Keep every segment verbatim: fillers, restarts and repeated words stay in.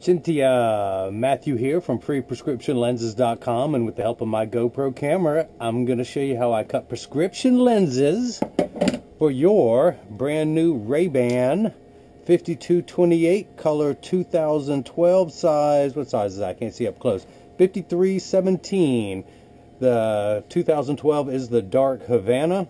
Chyntia, Matthew here from free prescription lenses dot com, and with the help of my GoPro camera, I'm going to show you how I cut prescription lenses for your brand new Ray-Ban fifty-two twenty-eight color two thousand twelve size. What size is that? I can't see up close. fifty-three seventeen. The two thousand twelve is the dark Havana.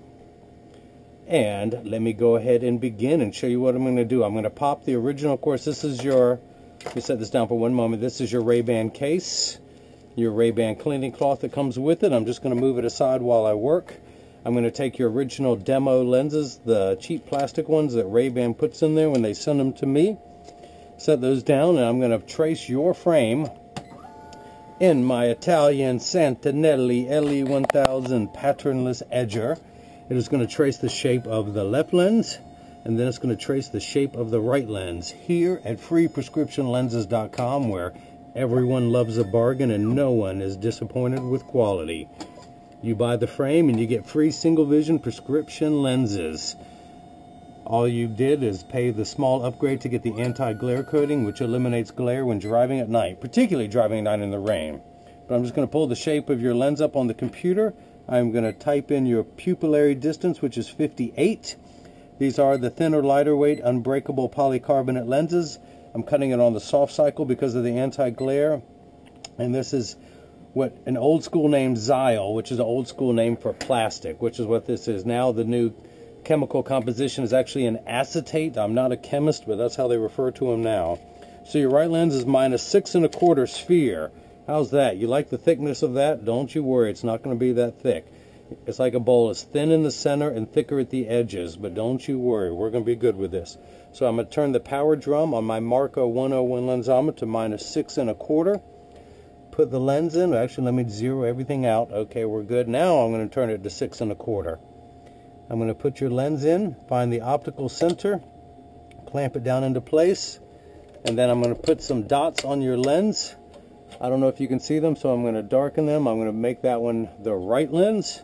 And let me go ahead and begin and show you what I'm going to do. I'm going to pop the original. Of course, this is your... Let me set this down for one moment. This is your Ray-Ban case, your Ray-Ban cleaning cloth that comes with it. I'm just going to move it aside while I work. I'm going to take your original demo lenses, the cheap plastic ones that Ray-Ban puts in there when they send them to me. Set those down, and I'm going to trace your frame in my Italian Santinelli L E one thousand patternless edger. It is going to trace the shape of the left lens, and then it's going to trace the shape of the right lens. Here at free prescription lenses dot com, where everyone loves a bargain and no one is disappointed with quality. You buy the frame and you get free single vision prescription lenses. All you did is pay the small upgrade to get the anti-glare coating, which eliminates glare when driving at night, particularly driving at night in the rain. But I'm just going to pull the shape of your lens up on the computer. I'm going to type in your pupillary distance, which is fifty-eight. These are the thinner, lighter weight, unbreakable polycarbonate lenses. I'm cutting it on the soft cycle because of the anti-glare. And this is what an old school name, Xyle, which is an old school name for plastic, which is what this is now. The new chemical composition is actually an acetate. I'm not a chemist, but that's how they refer to them now. So your right lens is minus six and a quarter sphere. How's that? You like the thickness of that? Don't you worry, it's not going to be that thick. It's like a bowl. It's thin in the center and thicker at the edges, but don't you worry, we're going to be good with this. So I'm going to turn the power drum on my Marco one oh one lensometer to minus six and a quarter. Put the lens in. Actually, let me zero everything out. Okay, we're good. Now I'm going to turn it to six and a quarter. I'm going to put your lens in, find the optical center, clamp it down into place, and then I'm going to put some dots on your lens. I don't know if you can see them, so I'm going to darken them. I'm going to make that one the right lens.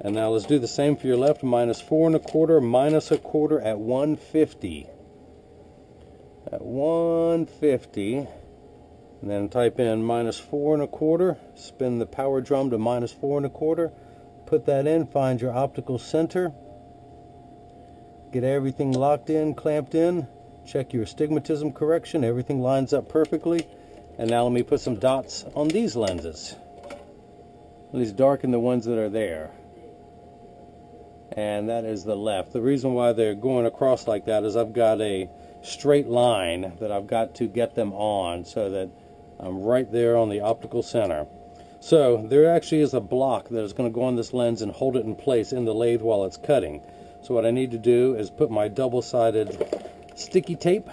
And now let's do the same for your left, minus four and a quarter, minus a quarter at one fifty. At one fifty. And then type in minus four and a quarter, spin the power drum to minus four and a quarter, put that in, find your optical center, get everything locked in, clamped in, check your astigmatism correction, everything lines up perfectly. And now let me put some dots on these lenses. At least darken the ones that are there. And that is the left. The reason why they're going across like that is I've got a straight line that I've got to get them on so that I'm right there on the optical center. So there actually is a block that is going to go on this lens and hold it in place in the lathe while it's cutting. So what I need to do is put my double-sided sticky tape.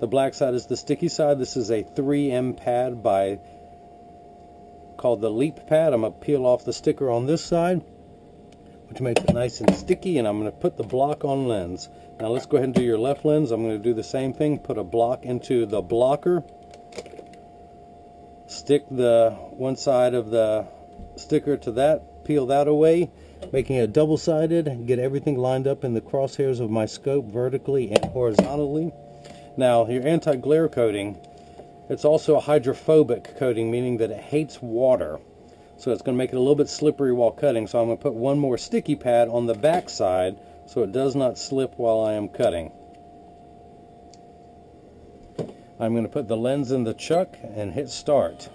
The black side is the sticky side. This is a three M pad by called the Leap Pad. I'm going to peel off the sticker on this side, which makes it nice and sticky, and I'm going to put the block on lens. Now let's go ahead and do your left lens. I'm going to do the same thing. Put a block into the blocker. Stick the one side of the sticker to that. Peel that away, making it double-sided. Get everything lined up in the crosshairs of my scope vertically and horizontally. Now, your anti-glare coating, it's also a hydrophobic coating, meaning that it hates water. So it's going to make it a little bit slippery while cutting. So I'm going to put one more sticky pad on the back side so it does not slip while I am cutting. I'm going to put the lens in the chuck and hit start.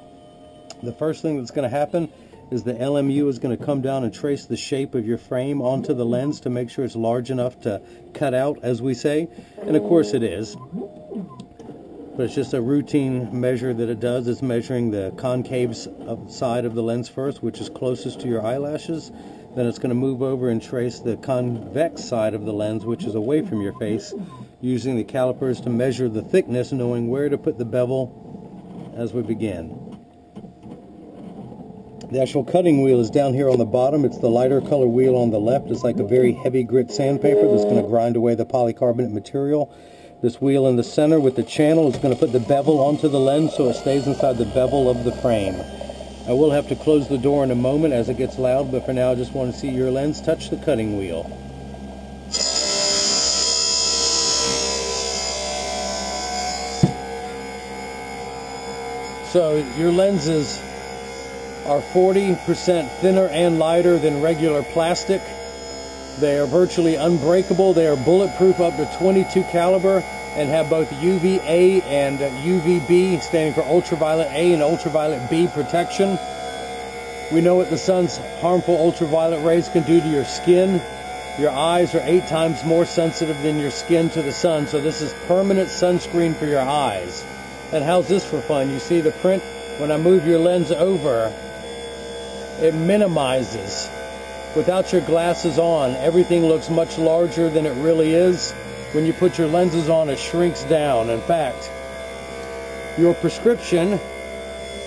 The first thing that's going to happen is the L M U is going to come down and trace the shape of your frame onto the lens to make sure it's large enough to cut out, as we say. And of course it is. But it's just a routine measure that it does. It's measuring the concave side of the lens first, which is closest to your eyelashes. Then it's going to move over and trace the convex side of the lens, which is away from your face, using the calipers to measure the thickness, knowing where to put the bevel as we begin. The actual cutting wheel is down here on the bottom. It's the lighter color wheel on the left. It's like a very heavy grit sandpaper that's going to grind away the polycarbonate material. This wheel in the center with the channel is going to put the bevel onto the lens so it stays inside the bevel of the frame. I will have to close the door in a moment as it gets loud, but for now I just want to see your lens touch the cutting wheel. So your lenses are forty percent thinner and lighter than regular plastic. They are virtually unbreakable. They are bulletproof up to twenty-two caliber and have both U V A and U V B, standing for ultraviolet A and ultraviolet B protection. We know what the sun's harmful ultraviolet rays can do to your skin. Your eyes are eight times more sensitive than your skin to the sun, so this is permanent sunscreen for your eyes. And how's this for fun? You see the print? When I move your lens over, it minimizes. Without your glasses on, everything looks much larger than it really is. When you put your lenses on, it shrinks down. In fact, your prescription,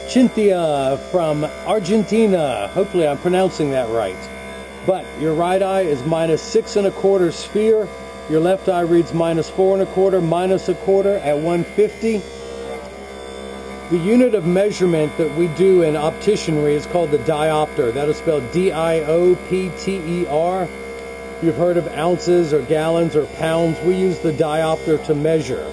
Chyntia from Argentina, hopefully I'm pronouncing that right, but your right eye is minus six and a quarter sphere, your left eye reads minus four and a quarter, minus a quarter at one fifty. The unit of measurement that we do in opticianry is called the diopter. That is spelled D I O P T E R. You've heard of ounces or gallons or pounds. We use the diopter to measure.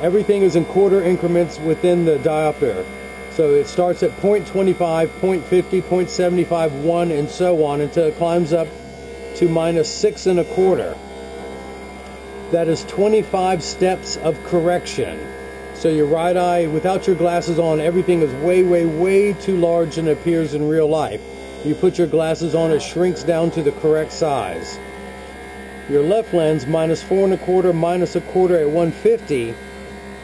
Everything is in quarter increments within the diopter. So it starts at zero point two five, zero point five zero, zero point seven five, one, and so on until it climbs up to minus six and a quarter. That is twenty-five steps of correction. So your right eye, without your glasses on, everything is way, way, way too large and appears in real life. You put your glasses on, it shrinks down to the correct size. Your left lens, minus four and a quarter, minus a quarter at one fifty,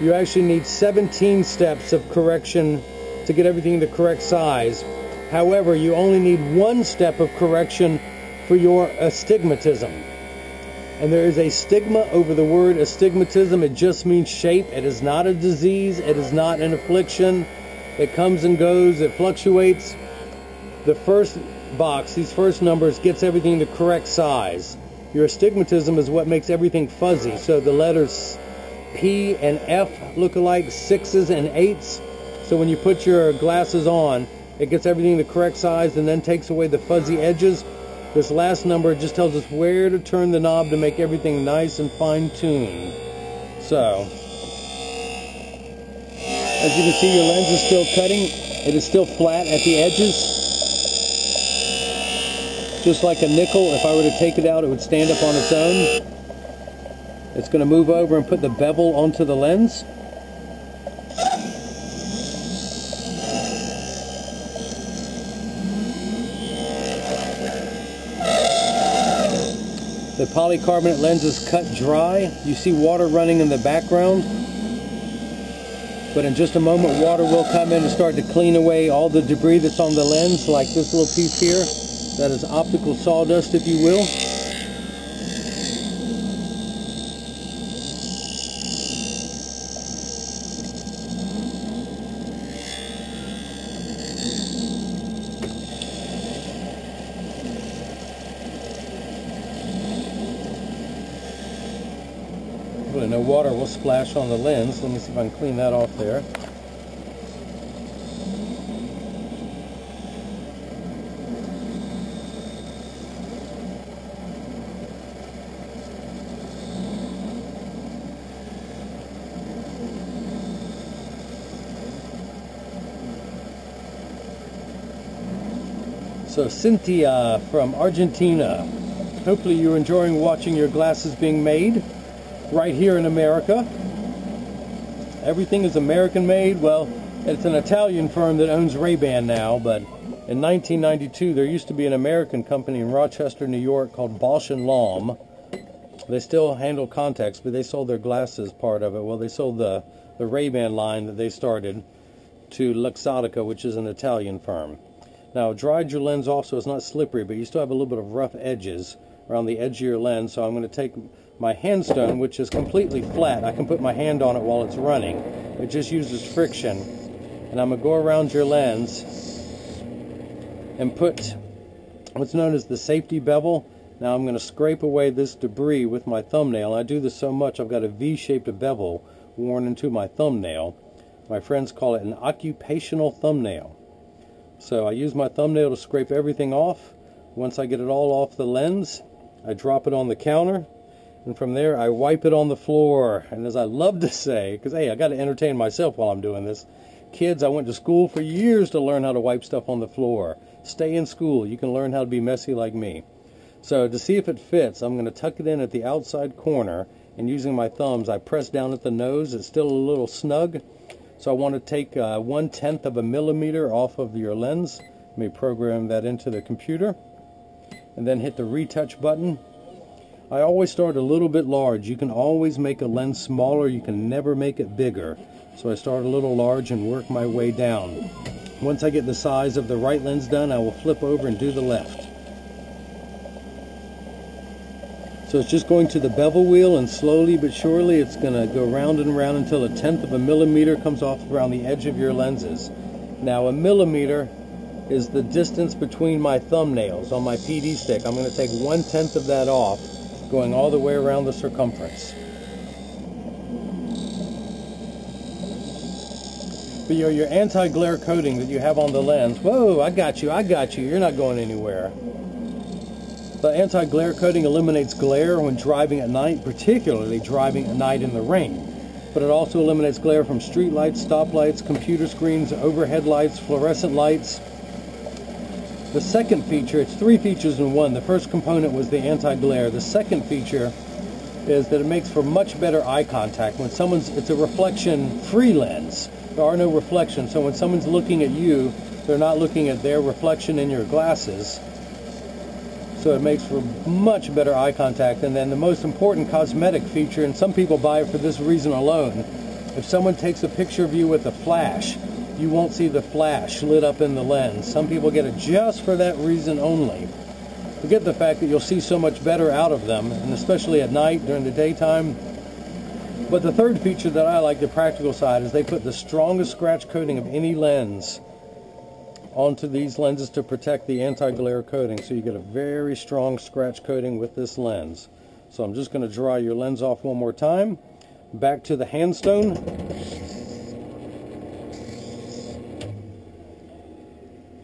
you actually need seventeen steps of correction to get everything the correct size. However, you only need one step of correction for your astigmatism. And there is a stigma over the word astigmatism. It just means shape. It is not a disease. It is not an affliction. It comes and goes. It fluctuates. The first box, these first numbers, gets everything the correct size. Your astigmatism is what makes everything fuzzy. So the letters P and F look alike, sixes and eights. So when you put your glasses on, it gets everything the correct size and then takes away the fuzzy edges. This last number just tells us where to turn the knob to make everything nice and fine-tuned. So, as you can see, your lens is still cutting. It is still flat at the edges. Just like a nickel, if I were to take it out, it would stand up on its own. It's going to move over and put the bevel onto the lens. The polycarbonate lens is cut dry. You see water running in the background. But in just a moment, water will come in and start to clean away all the debris that's on the lens, like this little piece here. That is optical sawdust, if you will. No water will splash on the lens. Let me see if I can clean that off there. So, Chyntia from Argentina. Hopefully you're enjoying watching your glasses being made. Right here in America. Everything is American made. Well, it's an Italian firm that owns Ray-Ban now, but in nineteen ninety-two there used to be an American company in Rochester, New York called Bausch and Lomb. They still handle contacts, but they sold their glasses part of it. Well, they sold the, the Ray-Ban line that they started to Luxottica, which is an Italian firm. Now, dried your lens off so it's not slippery, but you still have a little bit of rough edges around the edge of your lens, so I'm going to take my hand stone, which is completely flat. I can put my hand on it while it's running. It just uses friction. And I'm going to go around your lens and put what's known as the safety bevel. Now I'm going to scrape away this debris with my thumbnail. I do this so much I've got a V-shaped bevel worn into my thumbnail. My friends call it an occupational thumbnail. So I use my thumbnail to scrape everything off. Once I get it all off the lens, I drop it on the counter. And from there, I wipe it on the floor. And as I love to say, because hey, I got to entertain myself while I'm doing this, Kids, I went to school for years to learn how to wipe stuff on the floor. Stay in school. You can learn how to be messy like me. So to see if it fits, I'm going to tuck it in at the outside corner, and using my thumbs, I press down at the nose. It's still a little snug, so I want to take uh, one-tenth of a millimeter off of your lens. Let me program that into the computer, and then hit the retouch button. I always start a little bit large. You can always make a lens smaller. You can never make it bigger. So I start a little large and work my way down. Once I get the size of the right lens done, I will flip over and do the left. So it's just going to the bevel wheel, and slowly but surely it's going to go round and round until a tenth of a millimeter comes off around the edge of your lenses. Now a millimeter is the distance between my thumbnails on my P D stick. I'm going to take one tenth of that off, going all the way around the circumference. But your, your anti-glare coating that you have on the lens, whoa, I got you, I got you, you're not going anywhere. The anti-glare coating eliminates glare when driving at night, particularly driving at night in the rain. But it also eliminates glare from street lights, stop lights, computer screens, overhead lights, fluorescent lights. The second feature, it's three features in one. The first component was the anti-glare. The second feature is that it makes for much better eye contact. When someone's, it's a reflection-free lens. There are no reflections, so when someone's looking at you, they're not looking at their reflection in your glasses. So it makes for much better eye contact. And then the most important cosmetic feature, and some people buy it for this reason alone, if someone takes a picture of you with a flash, you won't see the flash lit up in the lens. Some people get it just for that reason only. Forget the fact that you'll see so much better out of them, and especially at night, during the daytime. But the third feature that I like, the practical side, is they put the strongest scratch coating of any lens onto these lenses to protect the anti-glare coating, so you get a very strong scratch coating with this lens. So I'm just going to dry your lens off one more time. Back to the handstone.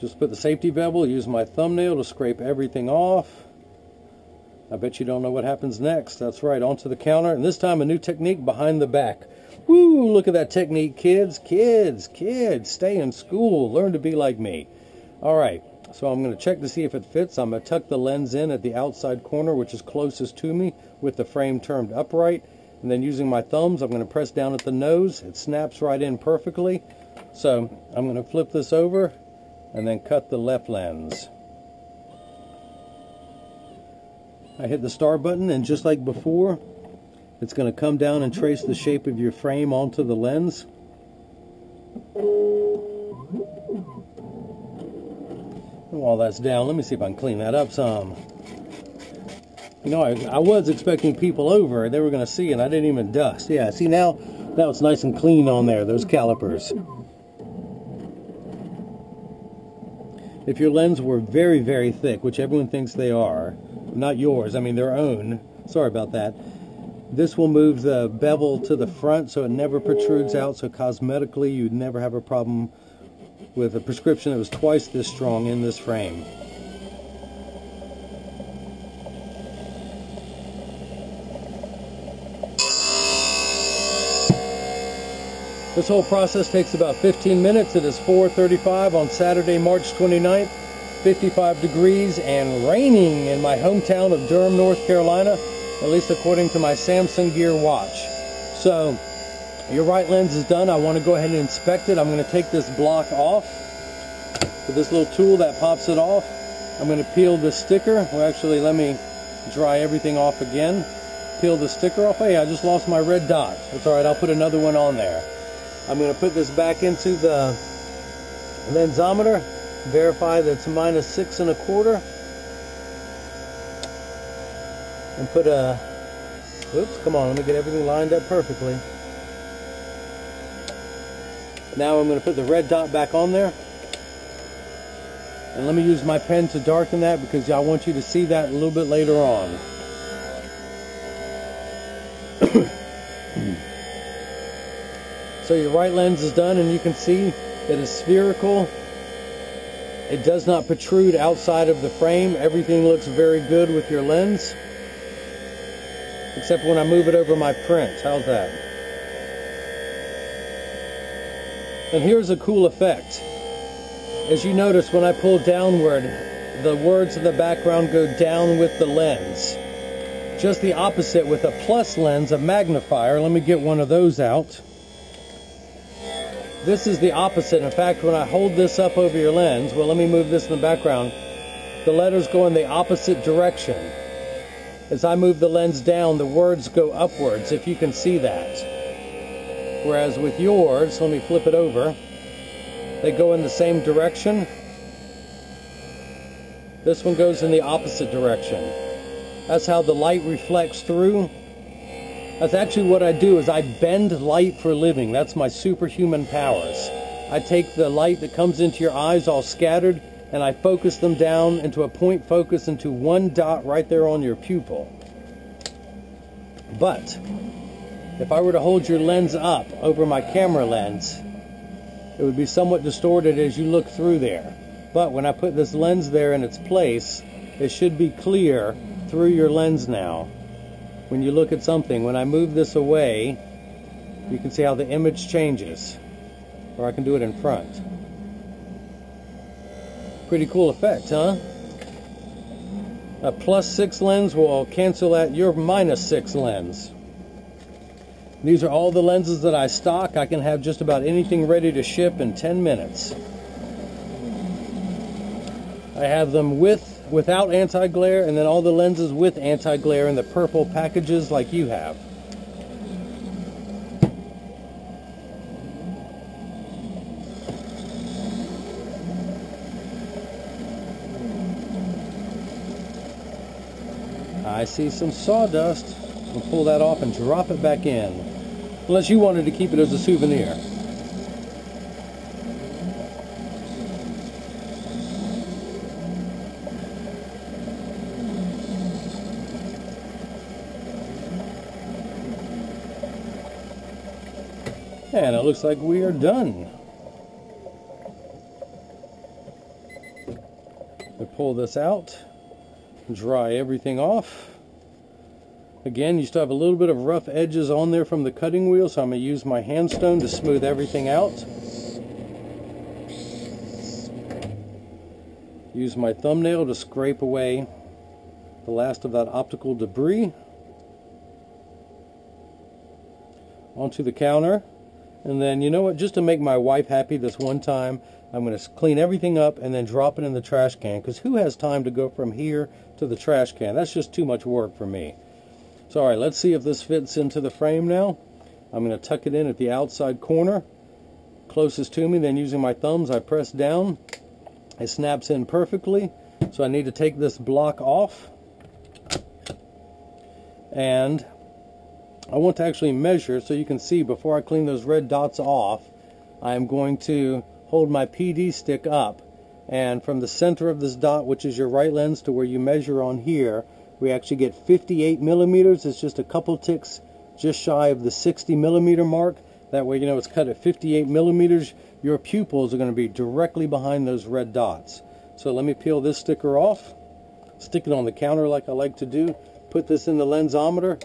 Just put the safety bevel, use my thumbnail to scrape everything off. I bet you don't know what happens next. That's right, onto the counter, and this time a new technique, behind the back. Woo, look at that technique, kids, kids, kids, stay in school, learn to be like me. All right, so I'm going to check to see if it fits. I'm going to tuck the lens in at the outside corner, which is closest to me, with the frame turned upright, and then using my thumbs, I'm going to press down at the nose. It snaps right in perfectly. So I'm going to flip this over and then cut the left lens. I hit the star button, and just like before, it's going to come down and trace the shape of your frame onto the lens. And while that's down, let me see if I can clean that up some. You know, I, I was expecting people over, they were going to see, and I didn't even dust. Yeah, see now, now it's nice and clean on there, those calipers. If your lens were very, very thick, which everyone thinks they are, not yours, I mean their own, sorry about that, this will move the bevel to the front so it never protrudes out, so cosmetically you'd never have a problem with a prescription that was twice this strong in this frame. This whole process takes about fifteen minutes. It is four thirty-five on Saturday, March twenty-ninth, fifty-five degrees and raining in my hometown of Durham, North Carolina. At least according to my Samsung Gear watch. So, your right lens is done. I want to go ahead and inspect it. I'm going to take this block off with this little tool that pops it off. I'm going to peel the sticker. Well, actually, let me dry everything off again. Peel the sticker off. Hey, I just lost my red dot. It's all right. I'll put another one on there. I'm going to put this back into the lensometer. Verify that it's minus six and a quarter. And put a, oops, come on, let me get everything lined up perfectly. Now I'm going to put the red dot back on there. And let me use my pen to darken that because I want you to see that a little bit later on. So your right lens is done, and you can see that it's spherical. It does not protrude outside of the frame. Everything looks very good with your lens. Except when I move it over my print. How's that? And here's a cool effect. As you notice, when I pull downward, the words in the background go down with the lens. Just the opposite with a plus lens, a magnifier. Let me get one of those out. This is the opposite. In fact, when I hold this up over your lens, well, let me move this in the background, the letters go in the opposite direction. As I move the lens down, the words go upwards, if you can see that. Whereas with yours, let me flip it over, they go in the same direction. This one goes in the opposite direction. That's how the light reflects through. That's actually what I do, is I bend light for a living. That's my superhuman powers. I take the light that comes into your eyes all scattered, and I focus them down into a point focus, into one dot right there on your pupil. But if I were to hold your lens up over my camera lens, it would be somewhat distorted as you look through there. But when I put this lens there in its place, it should be clear through your lens now. When you look at something, when I move this away, you can see how the image changes. Or I can do it in front. Pretty cool effect, huh? A plus six lens will cancel out your minus six lens. These are all the lenses that I stock. I can have just about anything ready to ship in ten minutes. I have them with, without anti-glare, and then all the lenses with anti-glare in the purple packages like you have. I see some sawdust. We'll pull that off and drop it back in. Unless you wanted to keep it as a souvenir. And it looks like we are done. We'll pull this out, dry everything off. Again, you still have a little bit of rough edges on there from the cutting wheel, so I'm going to use my hand stone to smooth everything out. Use my thumbnail to scrape away the last of that optical debris onto the counter. And then, you know what, just to make my wife happy this one time, I'm going to clean everything up and then drop it in the trash can, because who has time to go from here to the trash can? That's just too much work for me. So, all right, let's see if this fits into the frame now. I'm going to tuck it in at the outside corner, closest to me. Then using my thumbs, I press down. It snaps in perfectly. So I need to take this block off. And I want to actually measure, so you can see before I clean those red dots off, I am going to hold my P D stick up. And from the center of this dot, which is your right lens, to where you measure on here, we actually get fifty-eight millimeters. It's just a couple ticks just shy of the sixty millimeter mark. That way, you know, it's cut at fifty-eight millimeters. Your pupils are going to be directly behind those red dots. So let me peel this sticker off, stick it on the counter like I like to do, put this in the lensometer.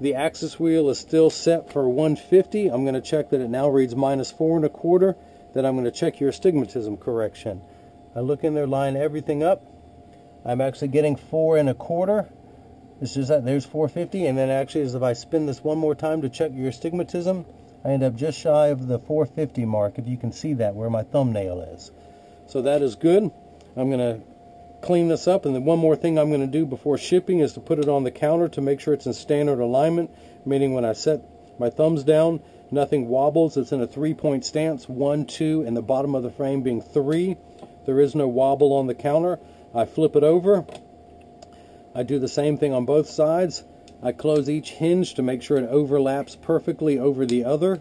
The axis wheel is still set for one fifty. I'm going to check that it now reads minus four and a quarter. Then I'm going to check your astigmatism correction. I look in there, line everything up. I'm actually getting four and a quarter. This is that. There's four fifty, and then actually, as if I spin this one more time to check your astigmatism, I end up just shy of the four fifty mark. If you can see that, where my thumbnail is. So that is good. I'm gonna clean this up, and then one more thing I'm gonna do before shipping is to put it on the counter to make sure it's in standard alignment. Meaning when I set my thumbs down, nothing wobbles. It's in a three-point stance: one, two, and the bottom of the frame being three. There is no wobble on the counter. I flip it over, I do the same thing on both sides, I close each hinge to make sure it overlaps perfectly over the other,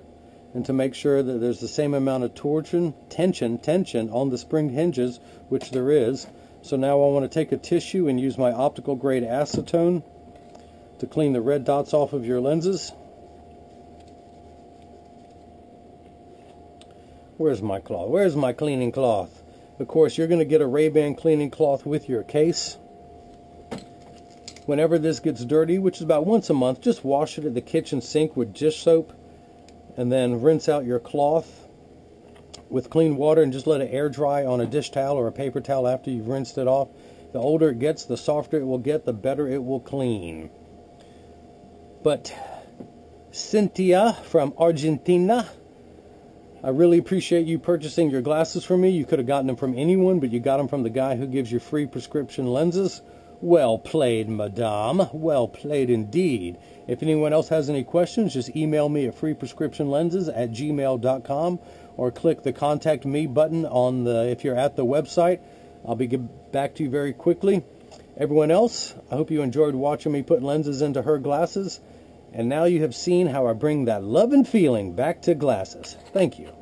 and to make sure that there's the same amount of torsion, tension, tension on the spring hinges, which there is. So now I want to take a tissue and use my optical grade acetone to clean the red dots off of your lenses. Where's my cloth? Where's my cleaning cloth? Of course, you're going to get a Ray-Ban cleaning cloth with your case. Whenever this gets dirty, which is about once a month, just wash it at the kitchen sink with dish soap and then rinse out your cloth. with clean water and just let it air dry on a dish towel or a paper towel after you've rinsed it off. The older it gets, the softer it will get, the better it will clean. But Chyntia from Argentina, I really appreciate you purchasing your glasses from me. You could have gotten them from anyone, but you got them from the guy who gives you free prescription lenses. Well played, madame. Well played indeed. If anyone else has any questions, just email me at free prescription lenses at gmail dot com or click the contact me button on the, if you're at the website. I'll be back to you very quickly. Everyone else, I hope you enjoyed watching me put lenses into her glasses. And now you have seen how I bring that love and feeling back to glasses. Thank you.